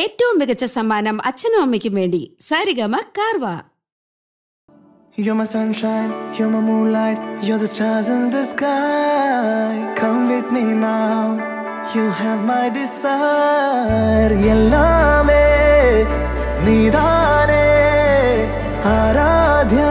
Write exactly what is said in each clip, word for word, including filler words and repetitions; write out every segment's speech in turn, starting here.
ഏറ്റവും മികച്ച സമ്മാനം അച്ഛനും അമ്മയ്ക്കും വേണ്ടി Saregama കാർവ. You're my sunshine, you're my moonlight, you're the stars in the sky. Come with me now, you have my desire. Yellame nidane aradhya.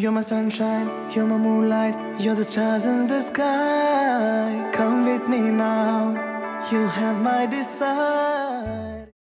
You're my sunshine, you're my moonlight, you're the stars in the sky. Come with me now, you have my desire.